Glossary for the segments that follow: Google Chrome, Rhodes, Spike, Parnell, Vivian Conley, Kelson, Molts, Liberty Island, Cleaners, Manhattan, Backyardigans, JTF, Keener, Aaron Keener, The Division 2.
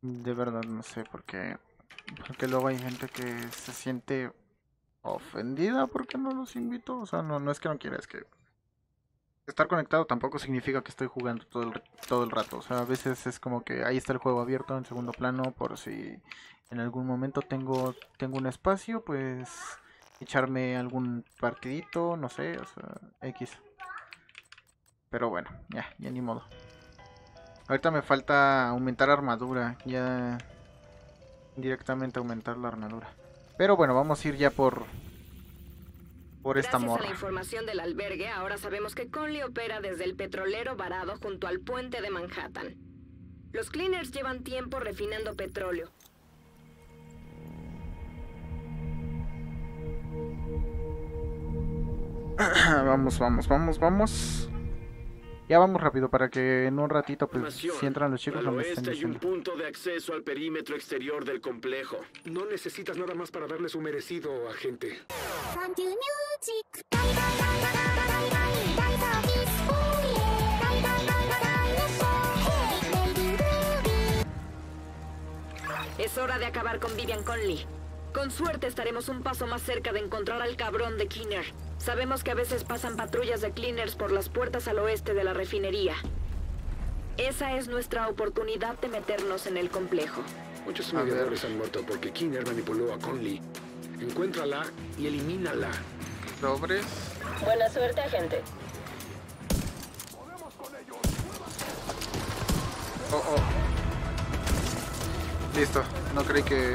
De verdad no sé por qué. Porque luego hay gente que se siente ofendida porque no los invito. O sea, no es que no quiera, es que estar conectado tampoco significa que estoy jugando todo el rato. O sea, a veces es como que ahí está el juego abierto en segundo plano por si en algún momento tengo un espacio, pues echarme algún partidito, no sé, o sea, X. Pero bueno, ya ni modo. Ahorita me falta aumentar armadura, ya directamente aumentar la armadura. Pero bueno, vamos a ir ya por esta morra. Gracias a la información del albergue, ahora sabemos que Conley opera desde el petrolero varado junto al puente de Manhattan. Los Cleaners llevan tiempo refinando petróleo. Vamos. Ya vamos rápido para que en un ratito, pues, si entran los chicos, no me estén diciendo. Hay un punto de acceso al perímetro exterior del complejo. No necesitas nada más para darle su merecido, agente. Es hora de acabar con Vivian Conley. Con suerte estaremos un paso más cerca de encontrar al cabrón de Keener. Sabemos que a veces pasan patrullas de Cleaners por las puertas al oeste de la refinería. Esa es nuestra oportunidad de meternos en el complejo. Muchos mediadores han muerto porque Keener manipuló a Conley. Encuéntrala y elimínala. Sobres. Buena suerte, agente. Podemos con ellos. Oh. Listo. No creí que...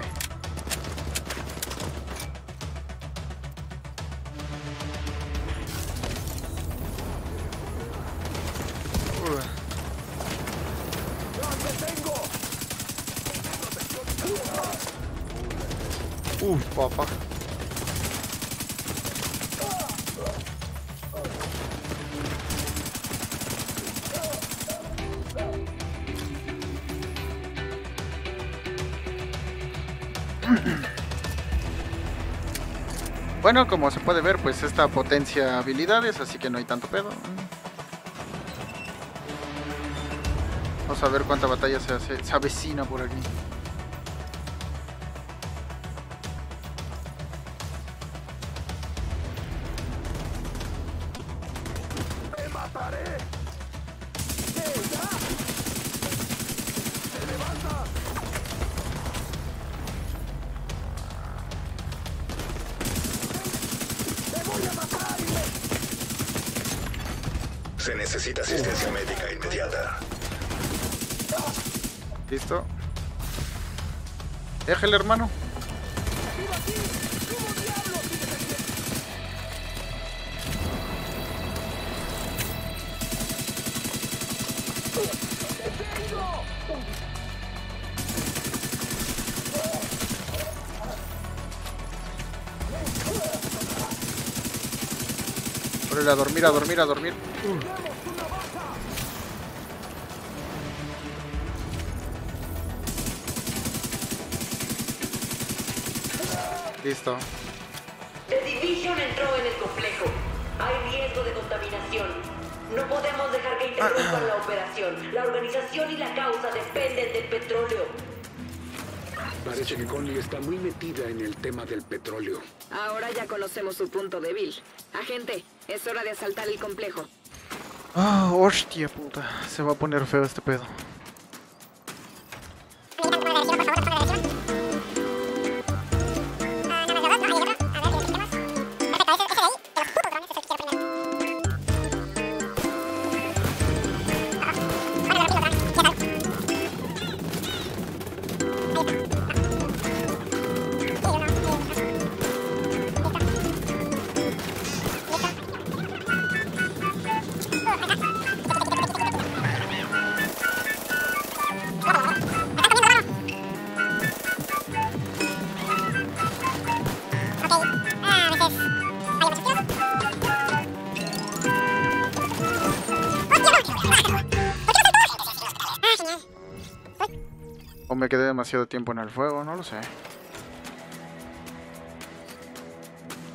Papá. Bueno, como se puede ver, pues esta potencia habilidades, así que no hay tanto pedo. Vamos a ver cuánta batalla se avecina por aquí. Se necesita asistencia médica inmediata. Listo. Déjale, hermano. A dormir. Listo. The Division entró en el complejo. Hay riesgo de contaminación. No podemos dejar que interrumpan la operación. La organización y la causa dependen del petróleo. Parece que Conley está muy metida en el tema del petróleo. Ahora ya conocemos su punto débil. Agente, es hora de asaltar el complejo. Ah, hostia puta. Se va a poner feo este pedo. Me quedé demasiado tiempo en el fuego, no lo sé.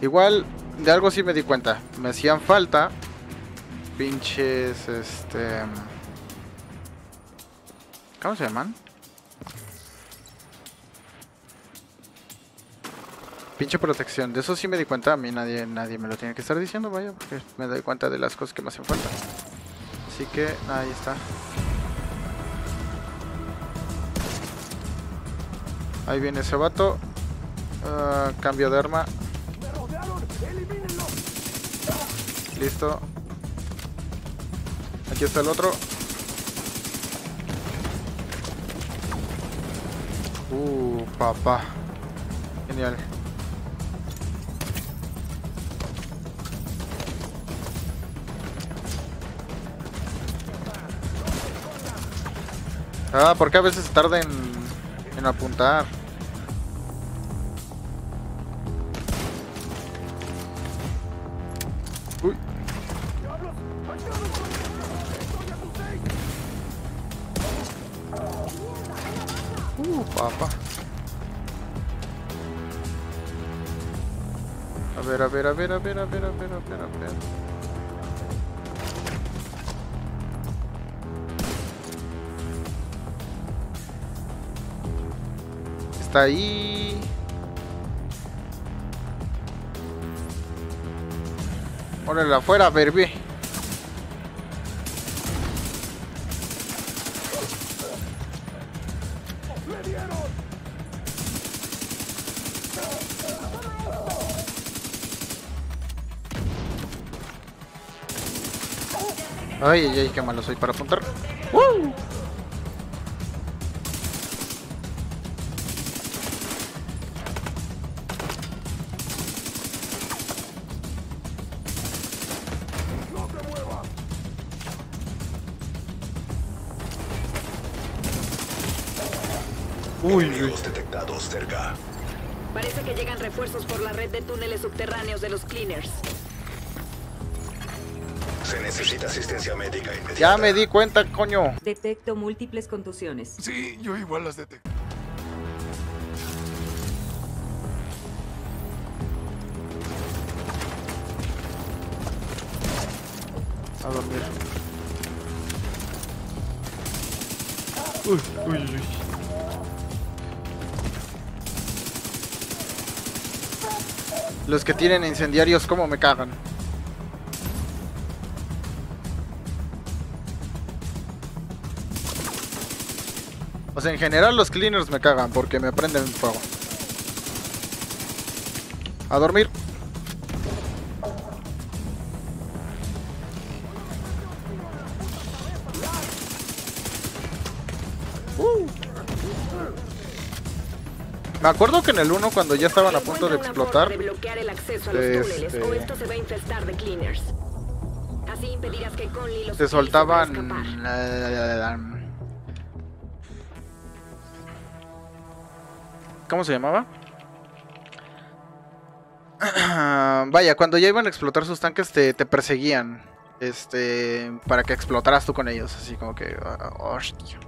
Igual, de algo sí me di cuenta. Me hacían falta pinches, ¿cómo se llaman? Pinche protección, de eso sí me di cuenta. A mí nadie me lo tiene que estar diciendo, vaya, porque me doy cuenta de las cosas que me hacen falta. Así que ahí está. Ahí viene ese vato. Cambio de arma. Listo. Aquí está el otro. Papá. Genial. Ah, porque a veces tarda en apuntar. Uy. Papá. A ver. Está ahí. Órale, afuera, baby. Ay, qué malo soy para apuntar. ¡Uh! Enemigos detectados cerca. Parece que llegan refuerzos por la red de túneles subterráneos de los Cleaners. Se necesita asistencia médica inmediata. Ya me di cuenta, coño. Detecto múltiples contusiones. Sí, yo igual las detecto. A dormir. Uy. Los que tienen incendiarios, cómo me cagan. O sea, en general los Cleaners me cagan porque me prenden fuego. A dormir. Me acuerdo que en el 1, cuando ya estaban a punto de explotar, se soltaban... ¿Cómo se llamaba? Vaya, cuando ya iban a explotar sus tanques te perseguían, para que explotaras tú con ellos, así como que, hostia.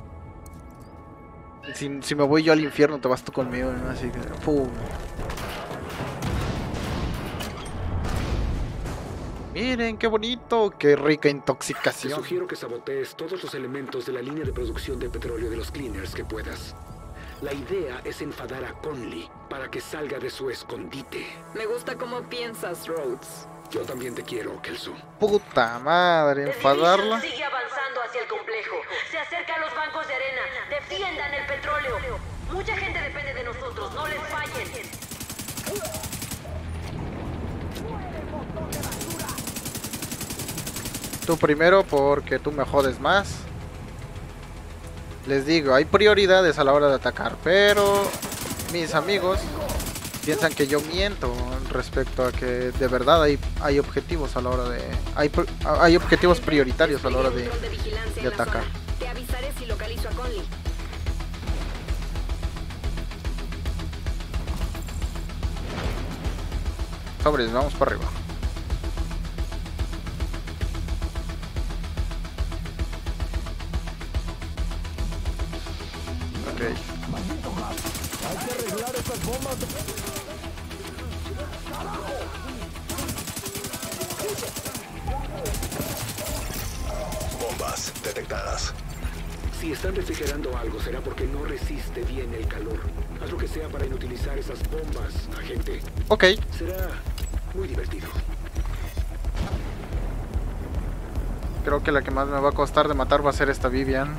Si me voy yo al infierno, te vas tú conmigo, ¿no? Así que, ¡pum! Miren qué bonito, qué rica intoxicación. Te sugiero que sabotees todos los elementos de la línea de producción de petróleo de los Cleaners que puedas. La idea es enfadar a Conley para que salga de su escondite. Me gusta cómo piensas, Rhodes. Yo también te quiero, Kelson. Puta madre, enfadarla. The Division sigue avanzando hacia el complejo. Se acerca a los bancos de arena. Defiendan el petróleo. Mucha gente depende de nosotros. No les fallen. Tú primero, porque tú me jodes más. Les digo, hay prioridades a la hora de atacar, pero mis amigos piensan que yo miento respecto a que de verdad hay objetivos a la hora de... Hay objetivos prioritarios a la hora de atacar. Te avisaré si localizo a Conley. Sobres, vamos para arriba. Bombas detectadas. Si están refrigerando algo será porque no resiste bien el calor. Haz lo que sea para inutilizar esas bombas, agente. Ok. Será muy divertido. Creo que la que más me va a costar de matar va a ser esta Vivian.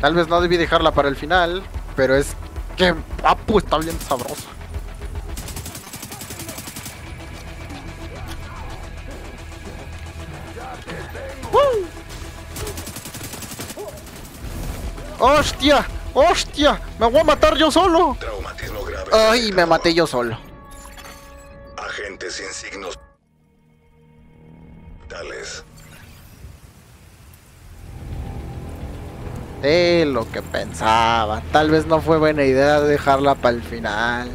Tal vez no debí dejarla para el final, pero es que papu está bien sabrosa. ¡Hostia! ¡Hostia! ¡Me voy a matar yo solo! Traumatismo grave. ¡Ay! Me maté yo solo. Agentes sin signos vitales. Lo que pensaba. Tal vez no fue buena idea dejarla para el final.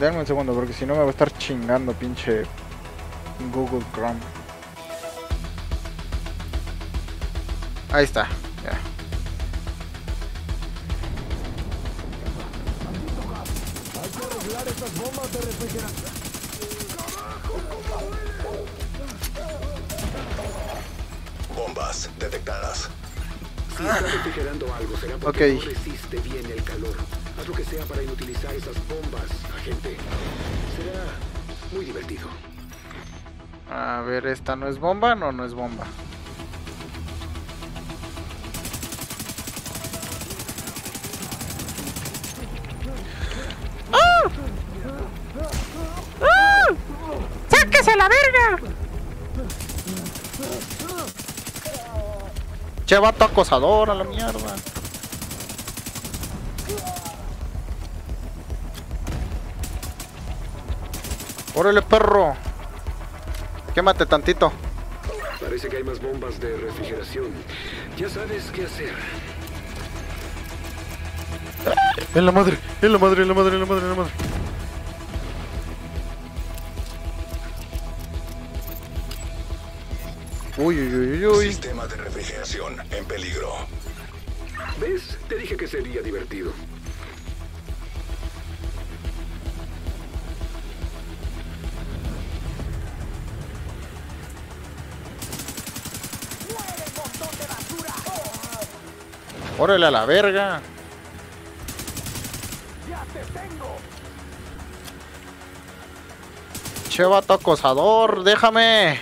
Denme un segundo, porque si no me va a estar chingando pinche Google Chrome. Ahí está, ya. Bombas detectadas. Si está refrigerando algo, será porque no resiste bien el calor. Haz lo que sea para inutilizar esas bombas, agente. Será muy divertido. A ver, esta no es bomba, no es bomba. ¡Sáquese la verga! Che, vato acosador a la mierda. ¡Órale, perro! Quémate tantito. Parece que hay más bombas de refrigeración. Ya sabes qué hacer. ¡En la madre! ¡En la madre! ¡En la madre! ¡En la madre! ¡En la madre! Uy, uy, uy, uy. Sistema de refrigeración en peligro. ¿Ves? Te dije que sería divertido. ¡Muere, montón de basura! ¡Órale a la verga! ¡Ya te tengo! Che, vato acosador, déjame.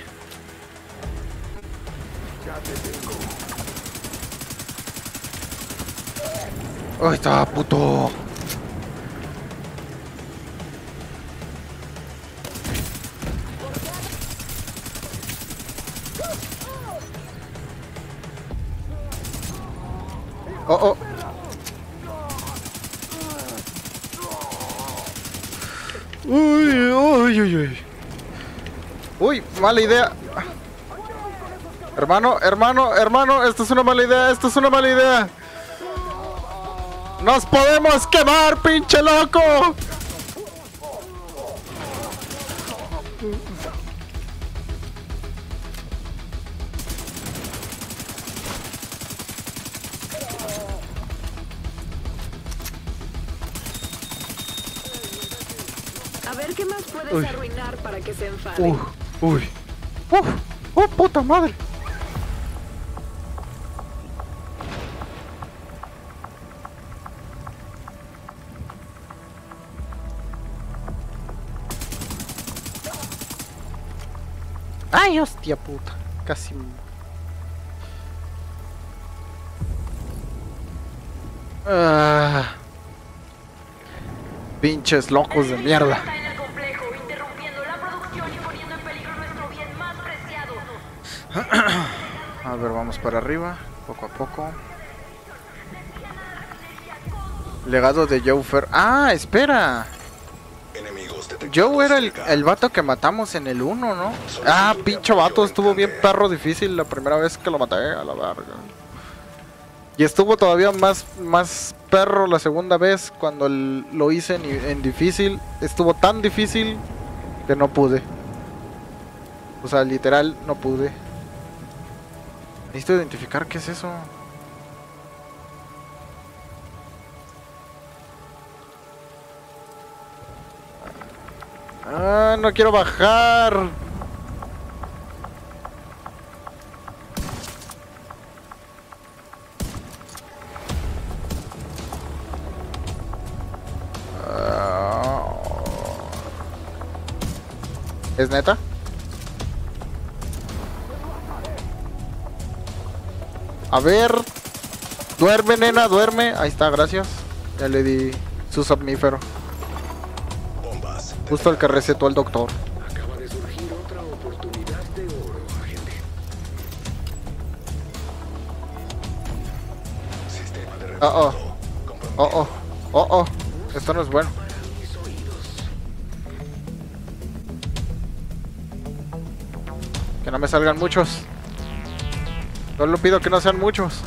¡Ahí está, puto! ¡Oh, oh! ¡Uy, uy, uy, uy! ¡Uy, mala idea! Hermano, hermano, hermano, esto es una mala idea, esto es una mala idea. ¡Nos podemos quemar, pinche loco! A ver qué más puedes arruinar para que se enfade. Uy. ¡Uf! ¡Oh, puta madre! ¡Ay, hostia puta! Casi... Pinches locos de mierda. Está en el complejo, interrumpiendo la producción y poniendo en peligro nuestro bien más preciado. A ver, vamos para arriba, poco a poco. Legado de Joe Fer... ¡Ah, espera! Joe era el vato que matamos en el 1, ¿no? Ah, pinche vato, estuvo bien perro difícil la primera vez que lo maté, a la verga. Y estuvo todavía más perro la segunda vez cuando lo hice en difícil. Estuvo tan difícil que no pude. O sea, literal, no pude. Necesito identificar qué es eso. Ah, no quiero bajar. ¿Es neta? A ver. Duerme, nena, duerme. Ahí está, gracias. Ya le di su somnífero. Justo el que recetó el doctor. Acaba de surgir otra oportunidad de oro, agente. Sistema de reporte. Oh, oh. Oh, oh. Oh, oh. Esto no es bueno. Que no me salgan muchos. Solo pido que no sean muchos.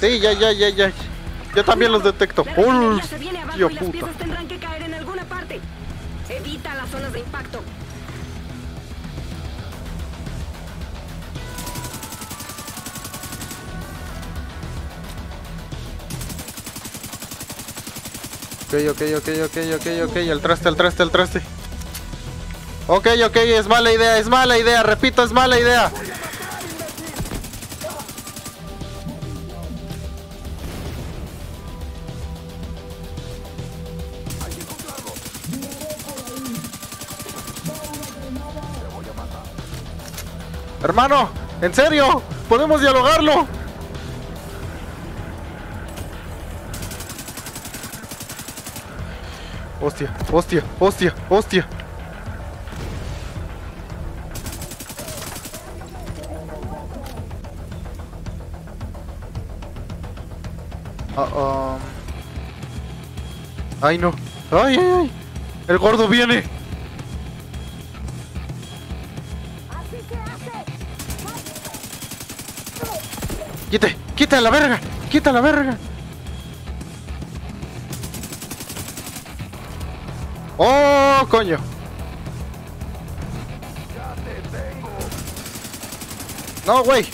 Sí, ya. Yo también los detecto. ¡Uy! Tío puta. Evita las zonas de impacto. Ok. El traste. Ok. Es mala idea. Repito, es mala idea. Hermano, en serio, podemos dialogarlo. Hostia. Ay, no. Ay. El gordo viene. Quita la verga. Oh, coño. No, güey.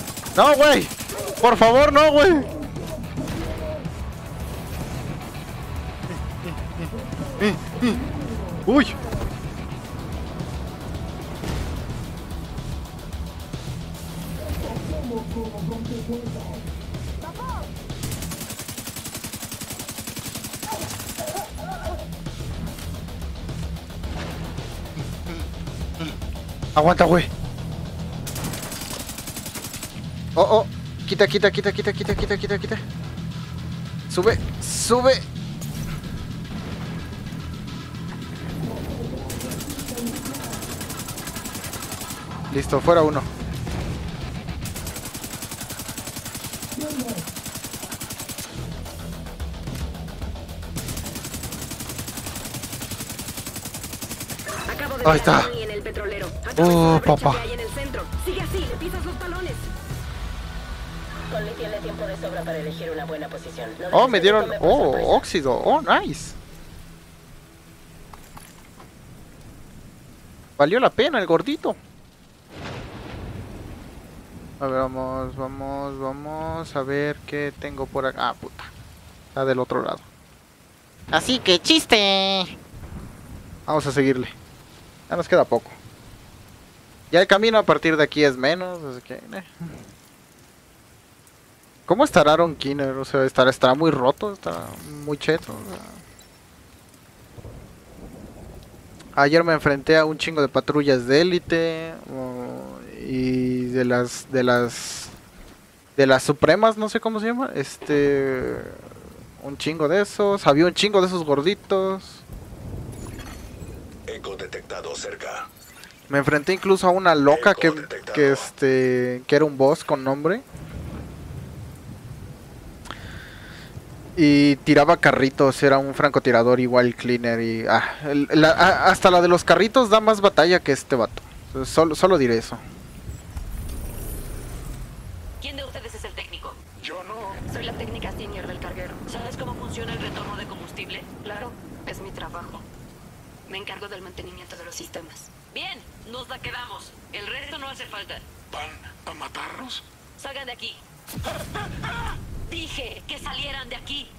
Por favor, no, güey. Uy. Aguanta, güey. Oh. Quita. Sube. Listo, fuera uno. Ahí está. Oh, papá. Sigue así, le pisas los talones. Conley tiene tiempo de sobra para elegir una buena posición. Oh, me dieron. Oh, óxido. Oh, nice. Valió la pena el gordito. A ver, vamos a ver qué tengo por acá. Ah, puta. Está del otro lado. Así que chiste. Vamos a seguirle. Ya nos queda poco. Ya el camino a partir de aquí es menos, así que... ¿Cómo estará Aaron Keener? O sea, estará muy roto, estará muy cheto. O sea... Ayer me enfrenté a un chingo de patrullas de élite y de las supremas, no sé cómo se llama. Un chingo de esos, había un chingo de esos gorditos. Eco detectado cerca. Me enfrenté incluso a una loca que era un boss con nombre. Y tiraba carritos, era un francotirador igual Cleaner y... hasta la de los carritos da más batalla que este vato. Solo diré eso. ¿Quién de ustedes es el técnico? Yo no. Soy la técnica senior del carguero. ¿Sabes cómo funciona el retorno de combustible? Claro, es mi trabajo. Me encargo del mantenimiento de los sistemas. Bien, nos la quedamos. El resto no hace falta. ¿Van a matarnos? Salgan de aquí. Dije que salieran de aquí.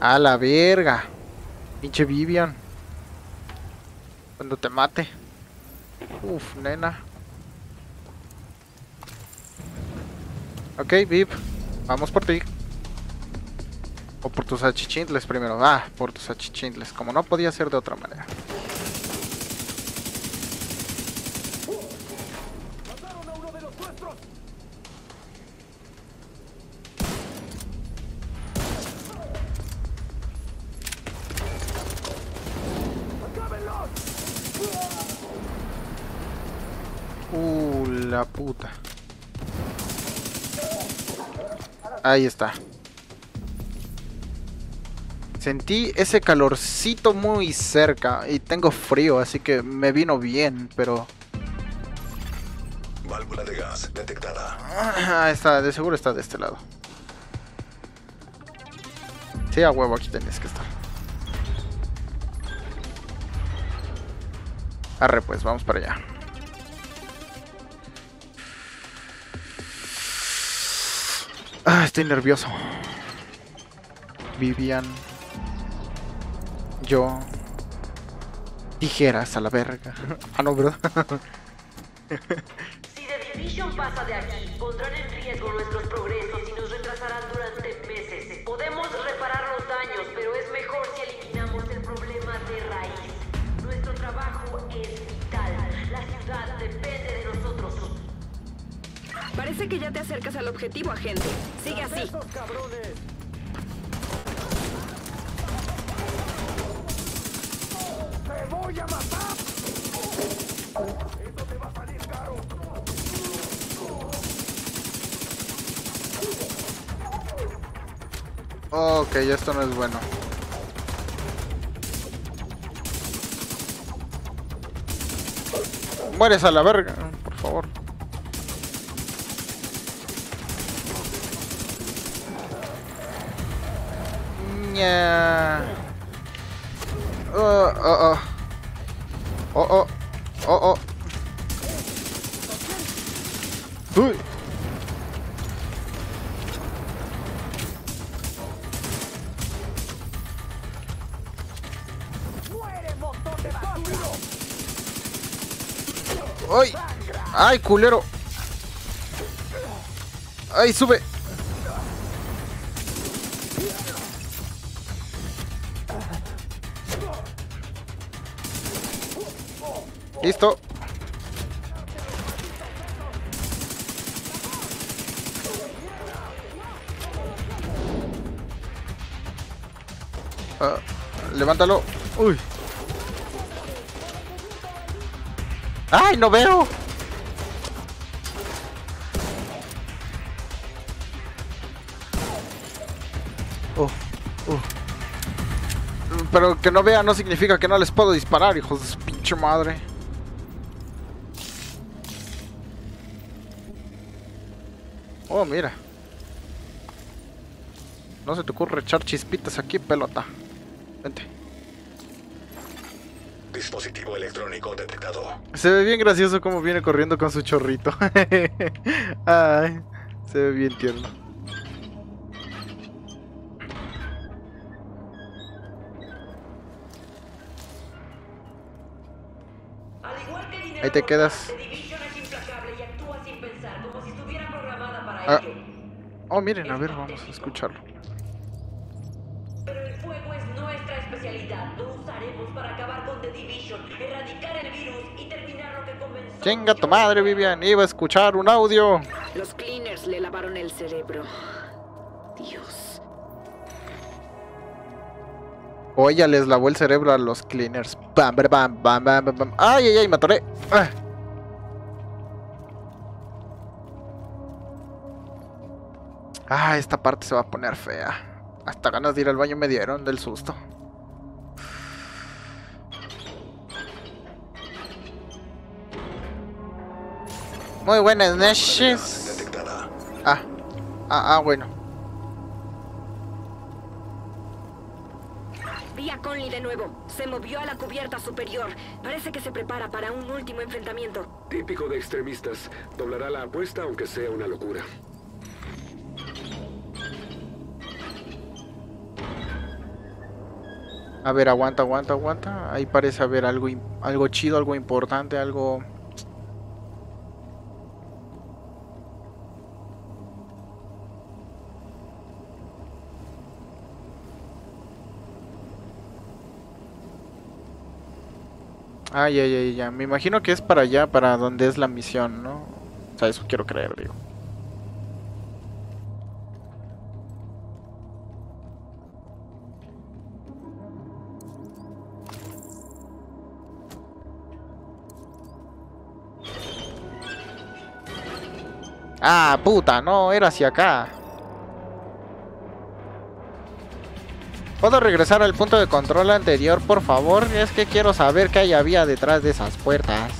A la verga. Pinche Vivian. Cuando te mate. Uf, nena. Ok, Viv. Vamos por ti. O por tus achichintles primero. Ah, por tus achichintles. Como no podía ser de otra manera. ¡Mataron a uno de los nuestros! ¡Acábenlos! La puta. Ahí está. Sentí ese calorcito muy cerca y tengo frío, así que me vino bien, pero... Válvula de gas detectada. Ah, está, de seguro está de este lado. Sí, a huevo, aquí tenés que estar. Arre pues, vamos para allá. Ah, estoy nervioso. Vivian... Yo... Tijeras a la verga. Ah, no, ¿verdad? Si The Division pasa de aquí, pondrán en riesgo nuestros progresos y nos retrasarán durante meses. Podemos reparar los daños, pero es mejor si eliminamos el problema de raíz. Nuestro trabajo es vital. La ciudad depende de nosotros. Parece que ya te acercas al objetivo, agente. Sigue así. ¡Esos cabrones! ¡Te voy a matar! ¡Eso te va a salir caro! Ok, esto no es bueno. Mueres a la verga, por favor. Ña. Uy. Ay, ay, culero. Ay, sube. Listo. Levántalo. Uy. ¡Ay, no veo! Pero que no vea no significa que no les puedo disparar, hijos de su pinche madre. Oh, mira. No se te ocurre echar chispitas aquí, pelota. Vente. Dispositivo electrónico detectado. Se ve bien gracioso como viene corriendo con su chorrito. Ay, se ve bien tierno. Ahí te quedas. Ah. Oh, miren, a ver, vamos a escucharlo. Pero el fuego es nuestra especialidad. Lo usaremos para acabar con The Division, erradicar el virus y terminar lo que comenzó. Chinga tu madre, Vivian, iba a escuchar un audio. Los Cleaners le lavaron el cerebro. Dios. O ella les lavó el cerebro a los Cleaners. Bam, bam, bam, bam, bam. Ay, ay, ay, me atoré. Ah. Ah, esta parte se va a poner fea. Hasta ganas de ir al baño me dieron del susto. Muy buenas noches. Bueno. vi a Conley de nuevo. Se movió a la cubierta superior. Parece que se prepara para un último enfrentamiento. Típico de extremistas. Doblará la apuesta aunque sea una locura. A ver, aguanta, aguanta, aguanta. Ahí parece haber algo chido, algo importante, algo... Ah, ya, ya, ya. Me imagino que es para allá, para donde es la misión, ¿no? O sea, eso quiero creer, digo. Ah, puta, no, era hacia acá. ¿Puedo regresar al punto de control anterior, por favor? Es que quiero saber qué hay había detrás de esas puertas.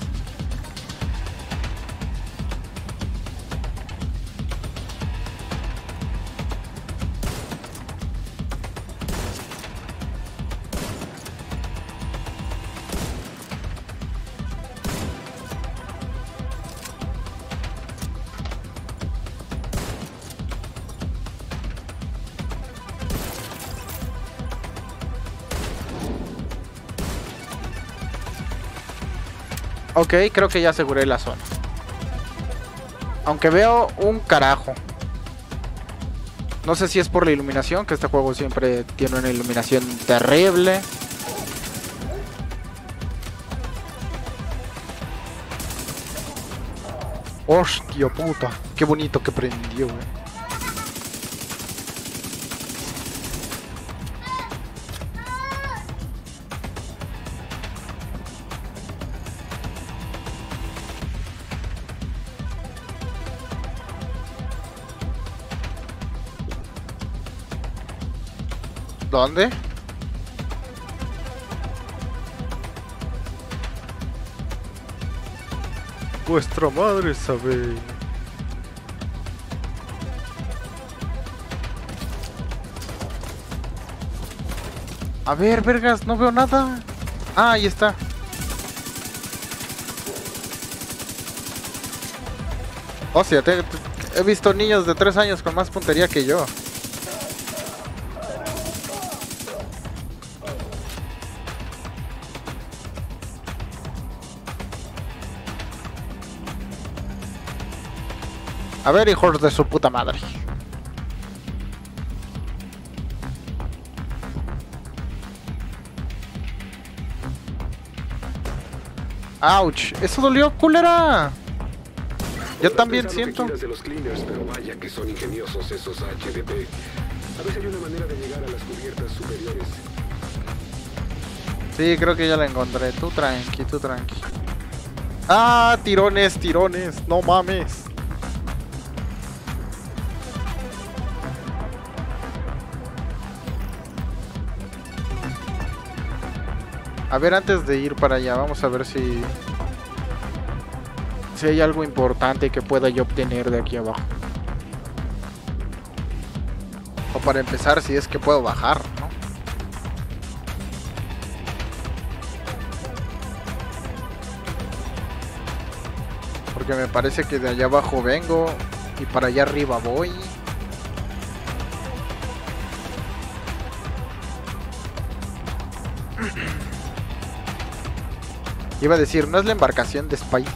Ok, creo que ya aseguré la zona. Aunque veo un carajo. No sé si es por la iluminación, que este juego siempre tiene una iluminación terrible. Hostia puta, qué bonito que prendió, güey. ¿Dónde? Vuestra madre sabe. A ver, vergas, no veo nada. Ah, ahí está. O sea, he visto niños de 3 años con más puntería que yo. A ver, hijos de su puta madre. ¡Auch! ¡Eso dolió, culera! Yo también siento... de los Cleaners, pero vaya que son ingeniosos esos HDP. A ver si hay una manera de llegar a las cubiertas superiores. Sí, creo que ya la encontré. Tú tranqui, tú tranqui. ¡Ah! ¡Tirones, tirones! ¡No mames! A ver, antes de ir para allá, vamos a ver si hay algo importante que pueda yo obtener de aquí abajo. O para empezar, si es que puedo bajar, ¿no? Porque me parece que de allá abajo vengo y para allá arriba voy. Iba a decir, ¿no es la embarcación de Spike?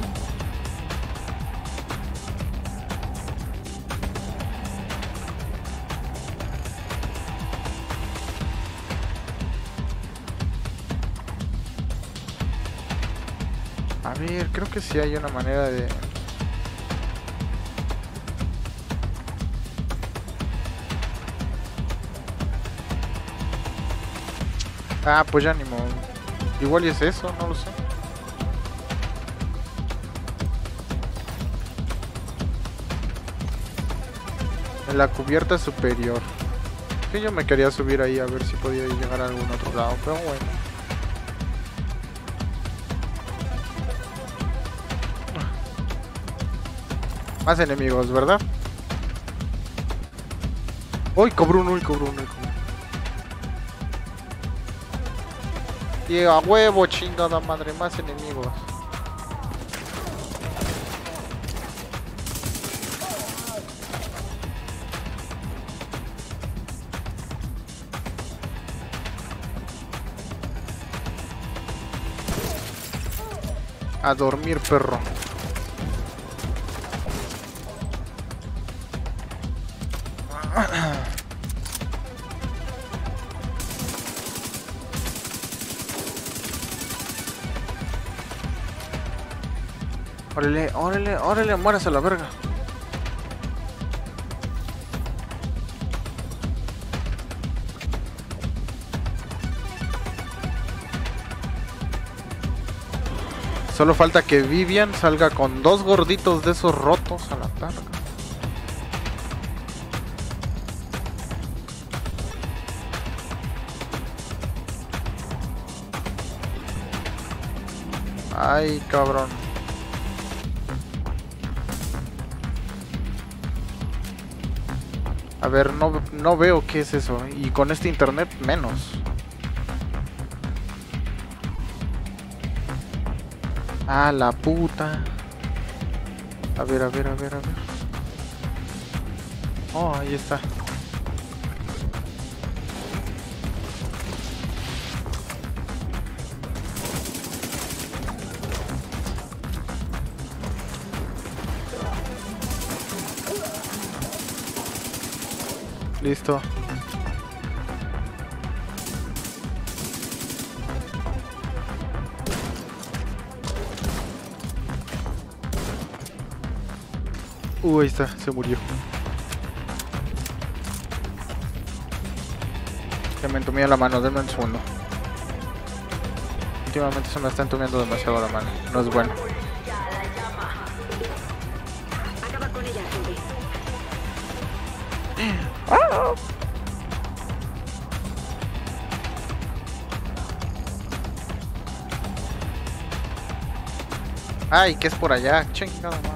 A ver, creo que sí hay una manera de... Ah, pues ya ni modo. Igual es eso, no lo sé. La cubierta superior. Que yo me quería subir ahí a ver si podía llegar a algún otro lado, pero bueno. Más enemigos, ¿verdad? ¡Uy, cobrón! ¡Uy, cobrón! Tío, a huevo, chingada madre, más enemigos. A dormir, perro. Órale, órale, órale, muérase a la verga. Solo falta que Vivian salga con dos gorditos de esos rotos a la targa. Ay, cabrón. A ver, no veo qué es eso. Y con este internet menos. Ah, la puta. A ver, a ver, a ver, a ver. Oh, ahí está. Listo. Ahí está, se murió. Se me entumió la mano, denme un segundo. Últimamente se me está entumiendo demasiado la mano, no es bueno. Ay, ¿qué es por allá? Chingada madre.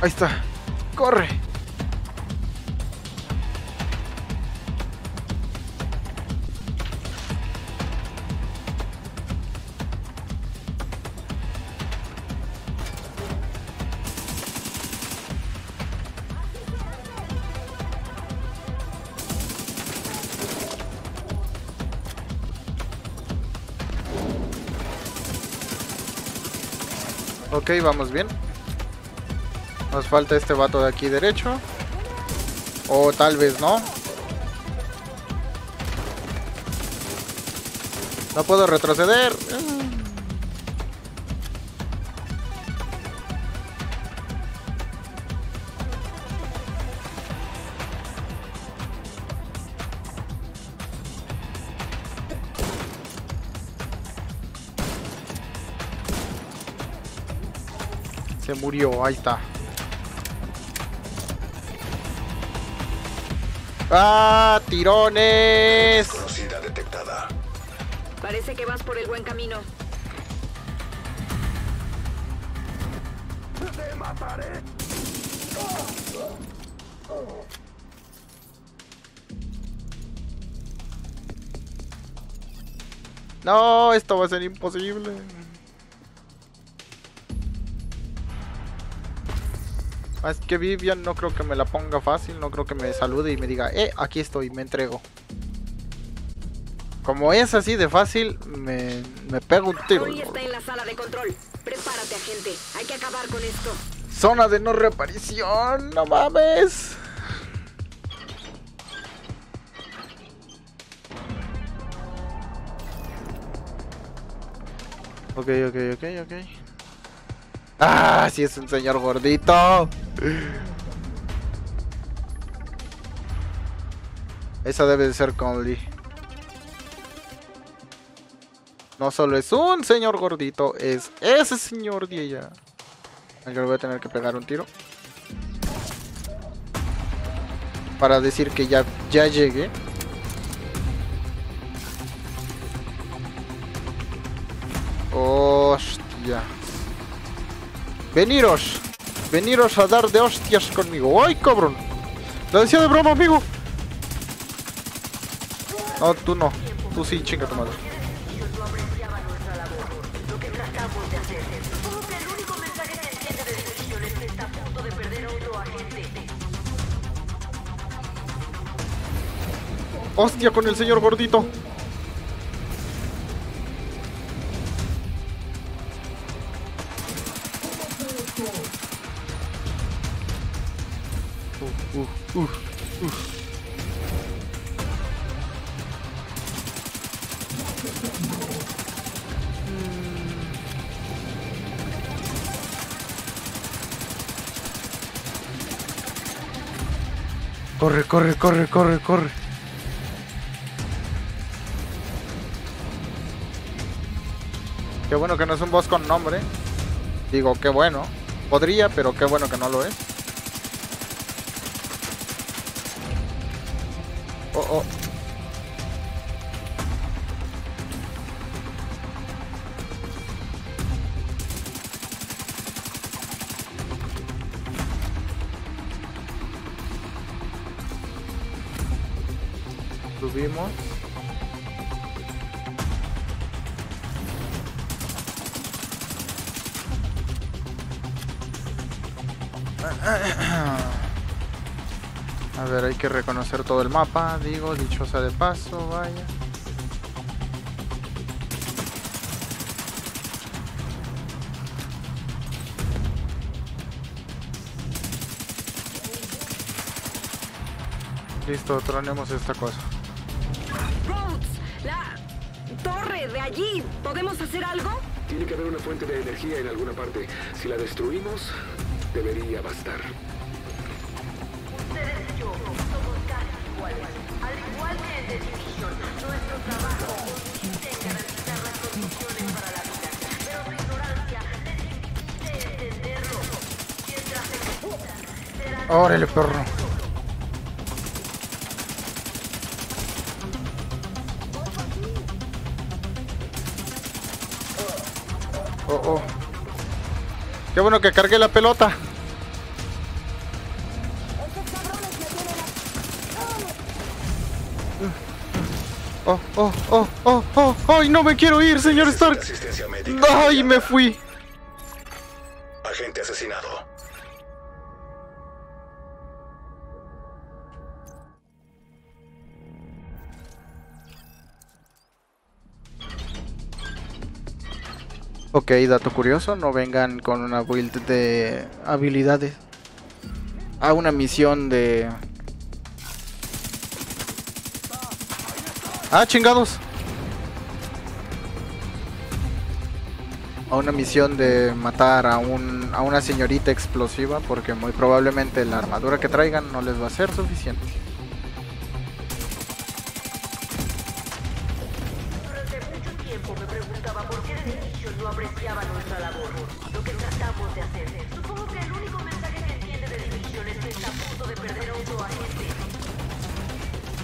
Ahí está. Corre. Ok, vamos bien. Nos falta este vato de aquí derecho. O tal vez no. No puedo retroceder. Se murió, ahí está. ¡Ah! ¡Tirones! Conocida detectada. Parece que vas por el buen camino. ¡Te mataré! No, esto va a ser imposible. Es que Vivian no creo que me la ponga fácil, no creo que me salude y me diga, aquí estoy, me entrego. Como es así de fácil, me pego un tiro. Hoy está en la sala de control. Prepárate, agente. Hay que acabar con esto. Zona de no reaparición, no mames. Ok. Ah, sí es un señor gordito. Esa debe de ser Conley. No solo es un señor gordito, es ese señor de ella. Yo le voy a tener que pegar un tiro para decir que ya llegué. Hostia. Veniros a dar de hostias conmigo. ¡Ay, cabrón! Lo decía de broma, amigo. No, tú no. Tú sí, chinga tu madre. ¡Hostia con el señor gordito! Corre, corre, corre, corre, corre. Qué bueno que no es un boss con nombre. Digo, qué bueno. Podría, pero qué bueno que no lo es. Oh, oh. Subimos. A ver, hay que reconocer todo el mapa, digo, dichosa de paso, vaya. Listo, tronemos esta cosa. Rhodes, la torre de allí, ¿podemos hacer algo? Tiene que haber una fuente de energía en alguna parte. Si la destruimos... debería bastar. Ustedes y yo somos casi iguales. Al igual que en The Division, nuestro trabajo consiste en garantizar las condiciones para la vida. Pero su ignorancia les impide entenderlo. Mientras ejecutan, serán... ¡Órale, perro! Oh, oh. Qué bueno que cargue la pelota. Oh, oh, oh, oh, oh, oh, no me quiero ir, señor Stark. Ay, me fui. Agente asesinado. Ok, dato curioso, no vengan con una build de habilidades a una misión de... ¡Ah, chingados! A una misión de matar a una señorita explosiva, porque muy probablemente la armadura que traigan no les va a ser suficiente.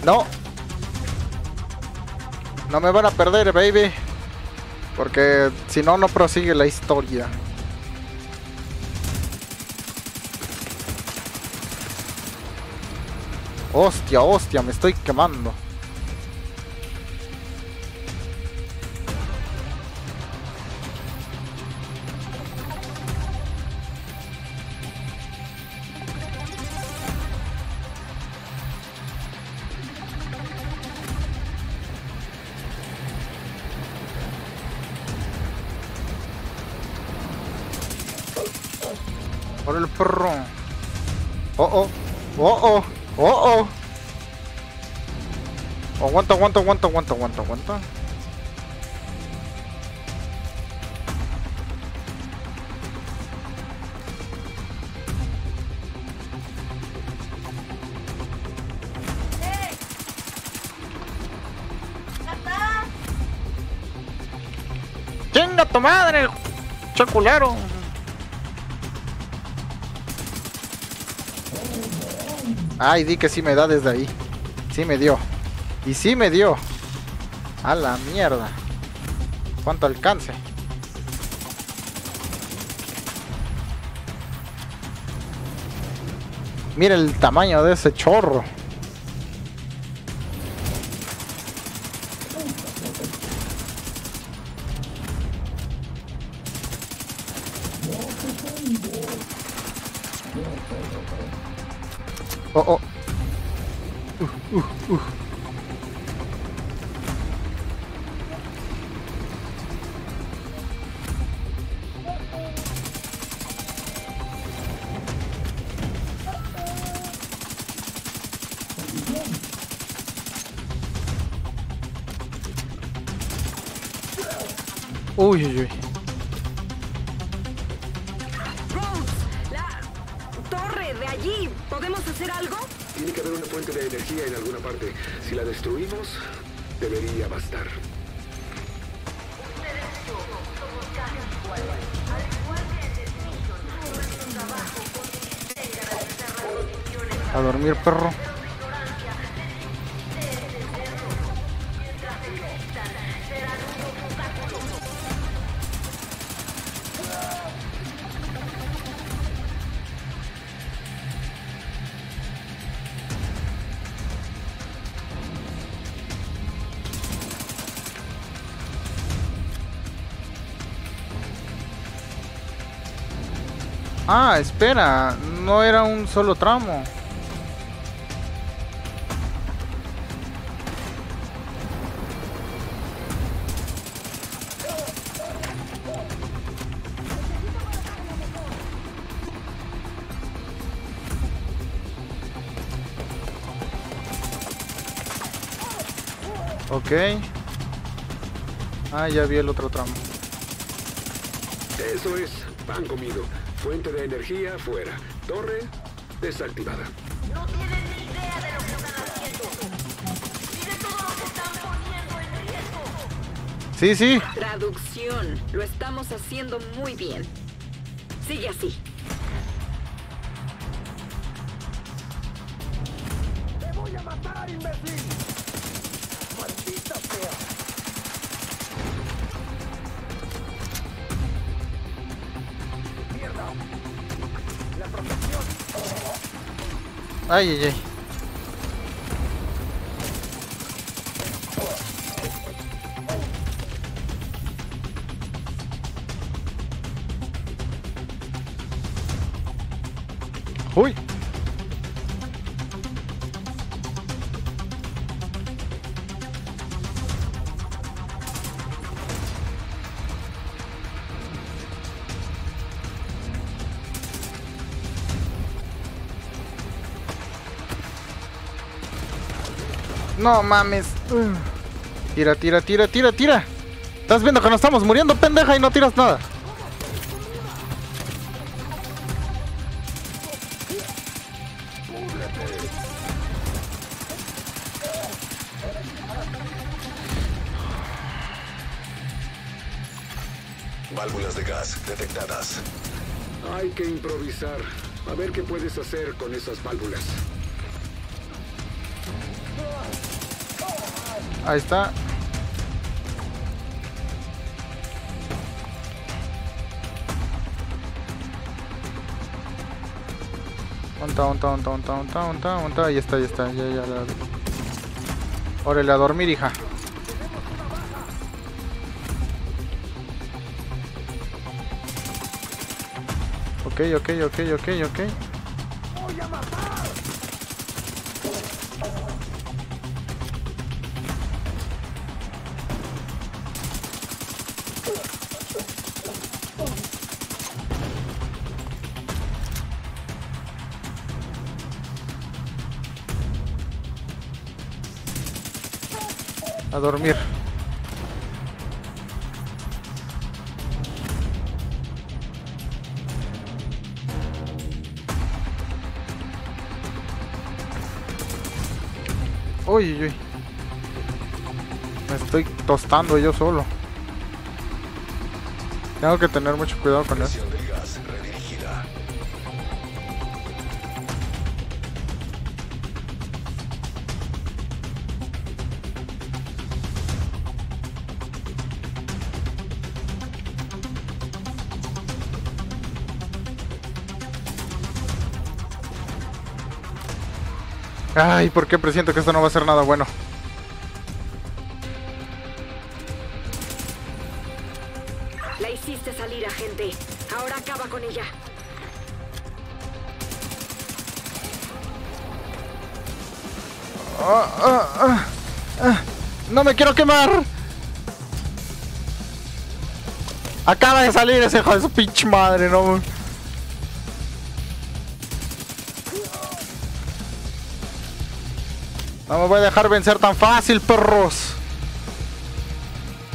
No, no me van a perder, baby, porque si no, no prosigue la historia. Hostia, hostia, me estoy quemando. Por el perro. Oh, oh, oh, oh, oh, oh. Aguanta, aguanta, aguanta, aguanta, aguanta, aguanta. ¡Chinga tu madre, chaculero! Ay, di que sí me da desde ahí. Sí me dio. Y sí me dio. A la mierda. ¿Cuánto alcance? Mira el tamaño de ese chorro. Oh, oh. Uy, uy, uy. Rhodes, la torre de allí, ¿podemos hacer algo? Tiene que haber una fuente de energía en alguna parte. Si la destruimos, debería bastar. A dormir, perro. Ah, espera, no era un solo tramo. Ok. Ah, ya vi el otro tramo. Eso es, pan comido. Fuente de energía fuera. Torre desactivada. No tienen ni idea de lo que están haciendo. Y de todo lo que están poniendo en riesgo. Sí, sí. Traducción. Lo estamos haciendo muy bien. Sigue así. Te voy a matar, imbécil. Maldita sea. Ay, ay, ay. Uy. No mames. Tira, tira, tira, tira, tira. Estás viendo que nos estamos muriendo, pendeja, y no tiras nada. Válvulas de gas detectadas. Hay que improvisar. A ver qué puedes hacer con esas válvulas. Ahí está. Onta. Ahí está, ya. Órale, a dormir, hija. Ok. A dormir. Uy, uy. Me estoy tostando yo solo. Tengo que tener mucho cuidado con eso. Ay, ¿por qué presiento que esto no va a ser nada bueno? La hicimos. hiciste salir a gente. Ahora acaba con ella. ¡No me quiero quemar! Acaba de salir ese hijo de su pinche madre, no. No me voy a dejar vencer tan fácil, perros.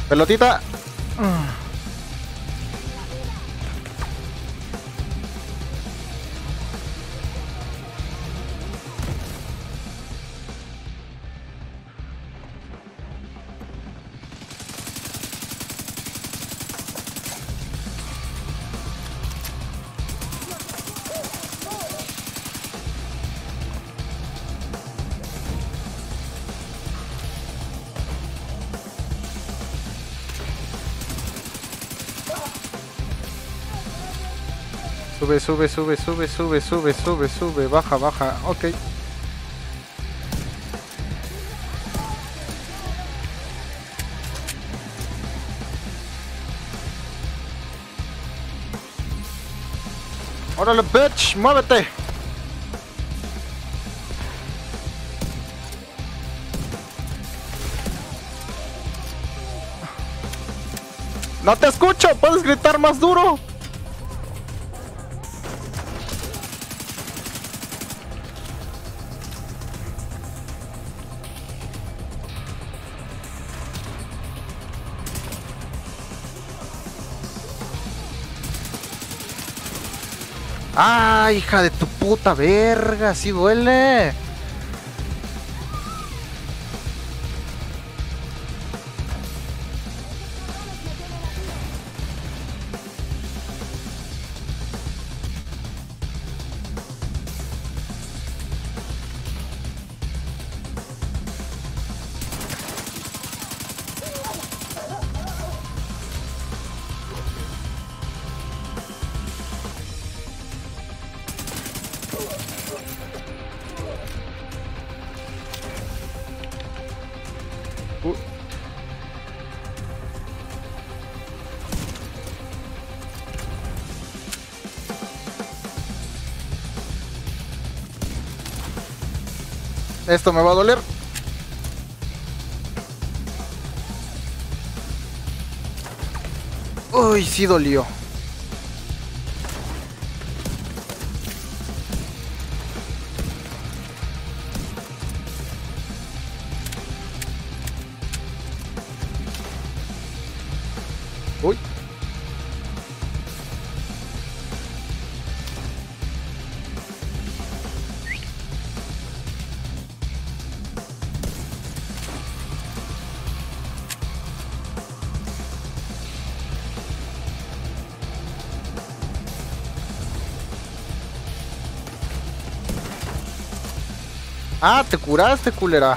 Pelotita. Sube, sube, sube, sube, sube, sube, sube, baja, baja, ok. ¡Órale, bitch! ¡Muévete! ¡No te escucho! ¡Puedes gritar más duro! ¡Ah, hija de tu puta verga! ¡Sí duele! Esto me va a doler. Uy, sí dolió. Uy. Ah, te curaste, culera.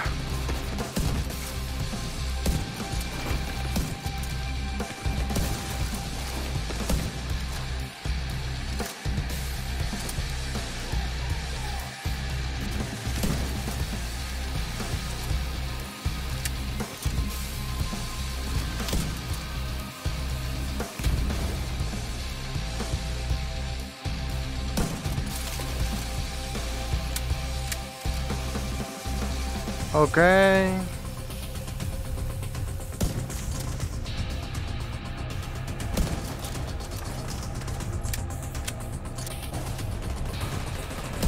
Ok.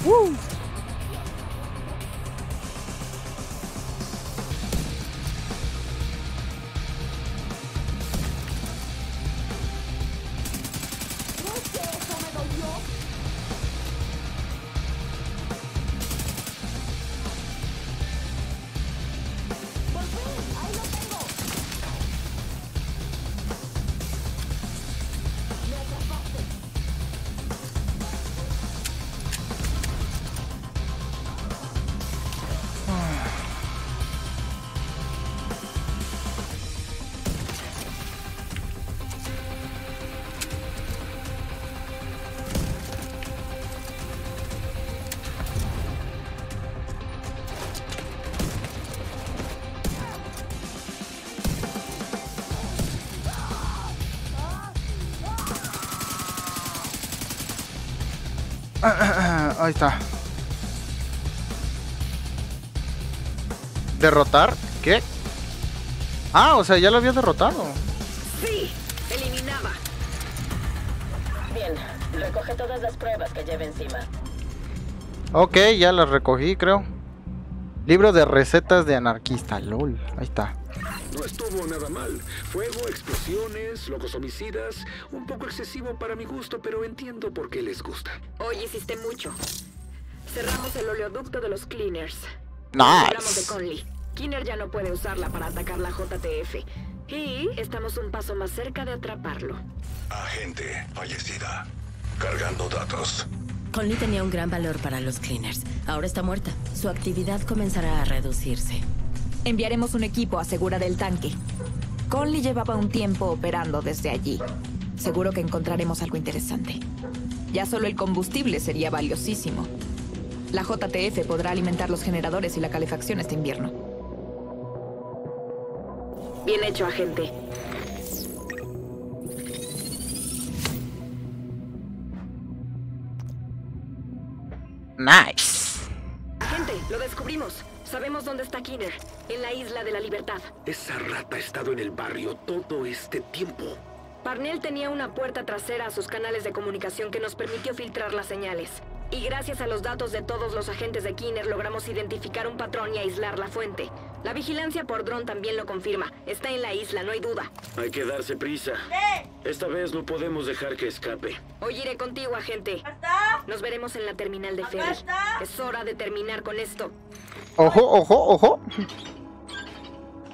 ¡Woo! Ahí está. ¿Derrotar? ¿Qué? Ah, o sea, ya lo había derrotado. Sí, eliminaba. Bien, recoge todas las pruebas que lleve encima. Ok, ya las recogí, creo. Libro de recetas de anarquista, lol. Ahí está. No estuvo nada mal. Fuego, explosiones, locos homicidas. Un poco excesivo para mi gusto, pero entiendo por qué les gusta. Hoy hiciste mucho. Cerramos el oleoducto de los Cleaners. Nice. Hablamos de Conley. Keener ya no puede usarla para atacar la JTF. Y estamos un paso más cerca de atraparlo. Agente fallecida. Cargando datos. Conley tenía un gran valor para los Cleaners. Ahora está muerta. Su actividad comenzará a reducirse. Enviaremos un equipo a asegurar el tanque. Conley llevaba un tiempo operando desde allí. Seguro que encontraremos algo interesante. Ya solo el combustible sería valiosísimo. La JTF podrá alimentar los generadores y la calefacción este invierno. Bien hecho, agente. Nice. Agente, lo descubrimos. Sabemos dónde está Keener, en la Isla de la Libertad. Esa rata ha estado en el barrio todo este tiempo. Parnell tenía una puerta trasera a sus canales de comunicación que nos permitió filtrar las señales. Y gracias a los datos de todos los agentes de Keener logramos identificar un patrón y aislar la fuente. La vigilancia por dron también lo confirma. Está en la isla, no hay duda. Hay que darse prisa. ¿Qué? Esta vez no podemos dejar que escape. Hoy iré contigo, agente. ¿Está? Nos veremos en la terminal de ferry. Es hora de terminar con esto. ¡Ojo, ojo, ojo!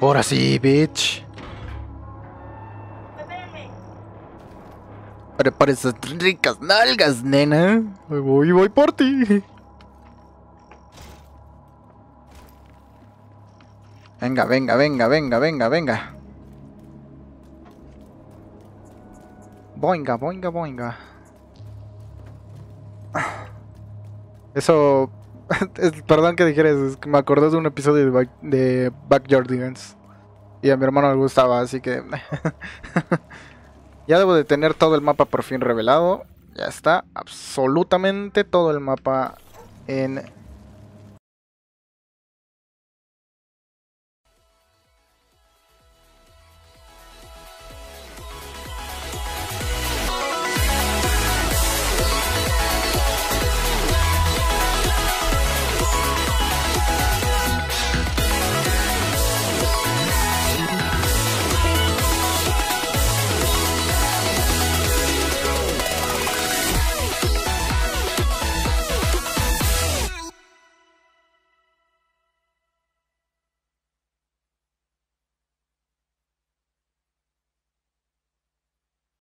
Ahora sí, bitch. Espérenme. Prepara esas ricas nalgas, nena. Voy por ti. Venga, venga, venga, venga, venga, venga. Boinga, boinga, boinga. Eso... Perdón que dijera eso, es que me acordé de un episodio de Backyardigans. Y a mi hermano le gustaba, así que... Ya debo de tener todo el mapa por fin revelado. Ya está, absolutamente todo el mapa en